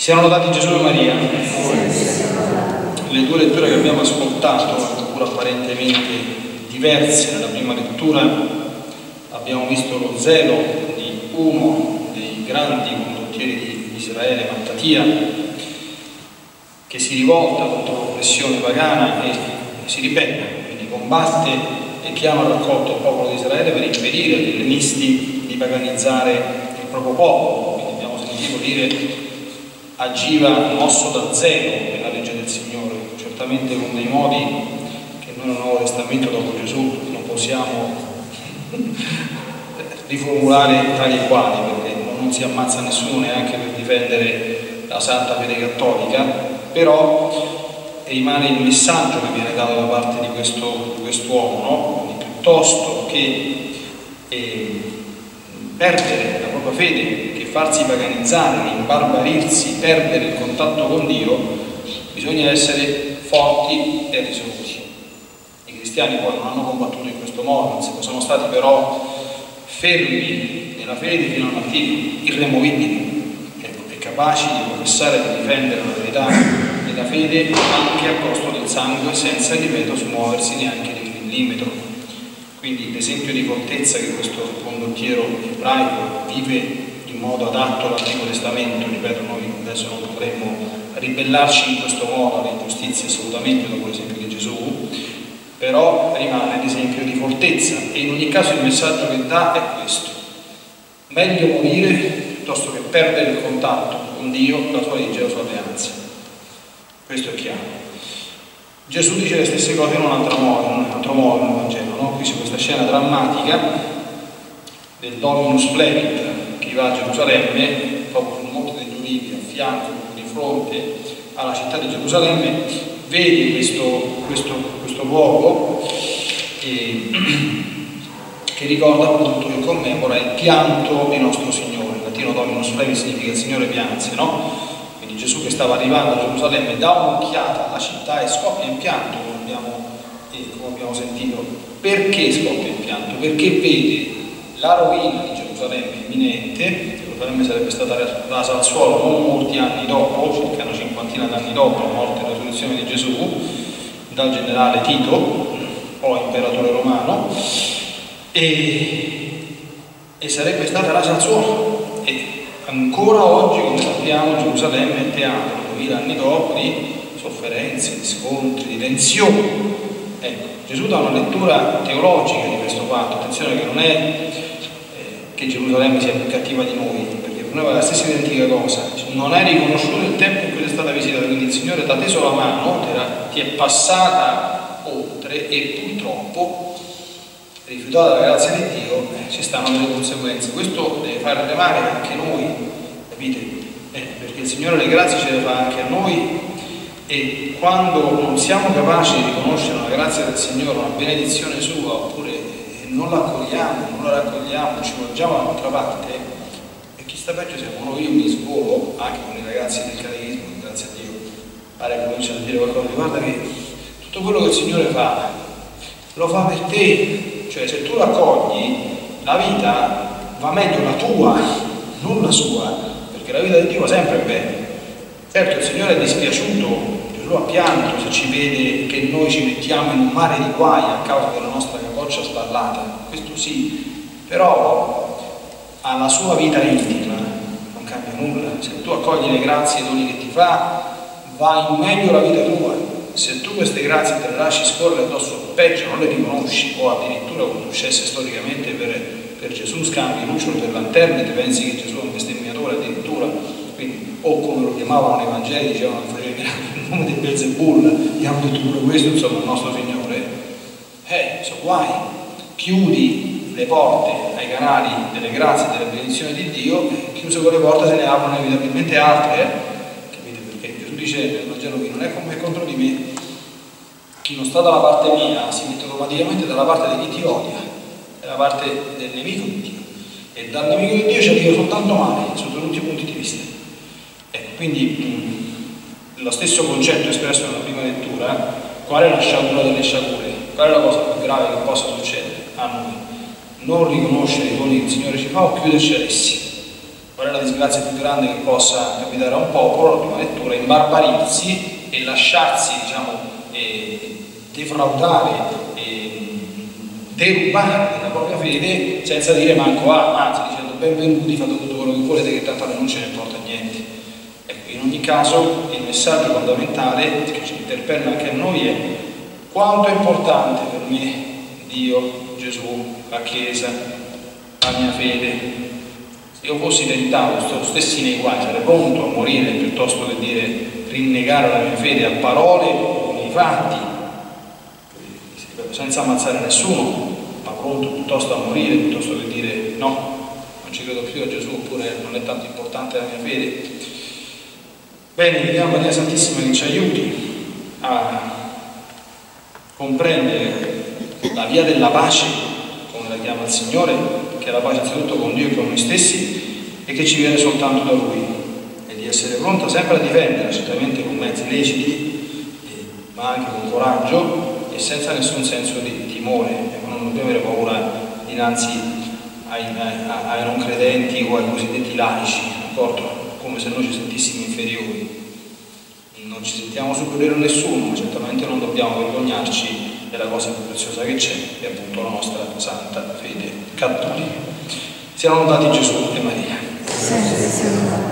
Siano lodati Gesù e Maria. Le due letture che abbiamo ascoltato, pur apparentemente diverse, nella prima lettura abbiamo visto lo zelo di uno dei grandi condottieri di Israele, Mattatia, che si rivolta contro l'oppressione pagana e si ribella, quindi combatte e chiama al raccolto il popolo di Israele per impedire agli ellenisti di paganizzare il proprio popolo. Quindi abbiamo sentito dire: agiva mosso da zelo per la legge del Signore, certamente con dei modi che noi nel Nuovo Testamento dopo Gesù non possiamo riformulare tali e quali, perché non si ammazza nessuno neanche per difendere la santa fede cattolica, però rimane il messaggio che viene dato da parte di quest'uomo, no? Quindi, piuttosto che perdere la propria fede, che farsi paganizzare, imbarbarirsi, perdere il contatto con Dio, bisogna essere forti e risoluti. I cristiani poi non hanno combattuto in questo modo, sono stati però fermi nella fede fino al mattino, irremovibili, capaci di professare e di difendere la verità della fede anche a costo del sangue, senza, ripeto, smuoversi neanche di un millimetro. Quindi l'esempio di fortezza che questo condottiero ebraico vive in modo adatto all'Antico Testamento, ripeto, noi adesso non potremmo ribellarci in questo modo alle ingiustizie assolutamente dopo l'esempio di Gesù, però rimane l'esempio di fortezza, e in ogni caso il messaggio che dà è questo: meglio morire piuttosto che perdere il contatto con Dio, la sua legge e la sua alleanza. Questo è chiaro. Gesù dice le stesse cose in un altro modo nel Vangelo, no? Qui c'è questa scena drammatica del Dominus Flevit che va a Gerusalemme, proprio sul Monte degli Ulivi, a fianco, di fronte alla città di Gerusalemme, vede questo luogo che ricorda appunto, che commemora il pianto di nostro Signore. Dominus Flevit significa il Signore pianse, no? Quindi Gesù, che stava arrivando a Gerusalemme, dà un'occhiata alla città e scoppia in pianto, come abbiamo sentito. Perché scoppia in pianto? Perché vede la rovina di Gerusalemme imminente. Gerusalemme sarebbe stata rasa al suolo non molti anni dopo, circa una cinquantina d'anni dopo la morte e la risurrezione di Gesù, dal generale Tito, poi imperatore romano, e sarebbe stata rasa al suolo. E ancora oggi, come sappiamo, Gerusalemme è teatro, 2000 anni dopo, di sofferenze, di scontri, di tensioni. Ecco, Gesù dà una lettura teologica di questo fatto. Attenzione, che non è che Gerusalemme sia più cattiva di noi, perché per noi è la stessa identica cosa. Non è riconosciuto il tempo in cui è stata visitata, quindi il Signore ti ha teso la mano, ti è passata oltre, e purtroppo, rifiutata la grazia di Dio, ci stanno delle conseguenze. Questo deve far remare anche noi, capite? Perché il Signore le grazie ce le fa anche a noi, e quando non siamo capaci di riconoscere una grazia del Signore, una benedizione sua, oppure non la accogliamo, ci volgiamo dall'altra parte, e chi sta peggio siamo noi. Io mi scuolo anche con i ragazzi del catechismo, grazie a Dio, pare cominciano a dire qualcosa, guarda che tutto quello che il Signore fa, lo fa per te. Cioè, se tu raccogli, la vita va meglio la tua, non la sua, perché la vita di Dio va sempre bene. Certo, il Signore è dispiaciuto, Gesù ha pianto se ci vede che noi ci mettiamo in un mare di guai a causa della nostra capoccia sballata, questo sì, però alla sua vita intima non cambia nulla. Se tu accogli le grazie e i doni che ti fa, va in meglio la vita tua. Se tu queste grazie te le lasci scorrere addosso, peggio non le riconosci, o addirittura, come successe storicamente per Gesù, scambi lucciolo per lanterne, ti pensi che Gesù è un bestemmiatore addirittura, quindi, o come lo chiamavano i Vangeli, dicevano che faceva il nome di Belzebulla, gli hanno detto pure questo, insomma, il nostro Signore, so guai, chiudi le porte ai canali delle grazie e delle benedizioni di Dio, e chiuse quelle porte se ne aprono inevitabilmente altre, capite? Perché Gesù dice: non è come contro di me, chi non sta dalla parte mia si mette automaticamente dalla parte di chi ti odia, dalla parte del nemico di Dio, e dal nemico di Dio c'è Dio soltanto male, sotto tutti i punti di vista. Quindi lo stesso concetto espresso nella prima lettura: qual è la sciagura delle sciagure, qual è la cosa più grave che possa succedere a noi? Non riconoscere i doni che il Signore ci fa, o chiuderci ad essi. Qual è la la disgrazia più grande che possa capitare a un popolo, la prima lettura, imbarbarirsi e lasciarsi, diciamo, defraudare, derubare la propria fede senza dire manco a, anzi dicendo benvenuti, fate tutto quello che volete che tanto non ce ne importa niente. Ecco, in ogni caso il messaggio fondamentale che ci interpella anche a noi è quanto è importante per me Dio, Gesù, la Chiesa, la mia fede. Se io fossi tentato, stessi nei guai, sarei pronto a morire piuttosto che dire rinnegare la mia fede a parole o nei fatti, senza ammazzare nessuno, ma pronto piuttosto a morire piuttosto che dire no, non ci credo più a Gesù, oppure non è tanto importante la mia fede. Bene, chiediamo a Maria Santissima che ci aiuti a comprendere la via della pace, come la chiama il Signore, che è la pace innanzitutto con Dio e con noi stessi, e che ci viene soltanto da Lui, e di essere pronta sempre a difendere, certamente con mezzi leciti, ma anche con coraggio, senza nessun senso di timore. Non dobbiamo avere paura dinanzi ai non credenti o ai cosiddetti laici, d'accordo? Come se noi ci sentissimo inferiori. Non ci sentiamo superiori a nessuno, ma certamente non dobbiamo vergognarci della cosa più preziosa che c'è, che è appunto la nostra santa fede cattolica. Siano lodati Gesù e Maria.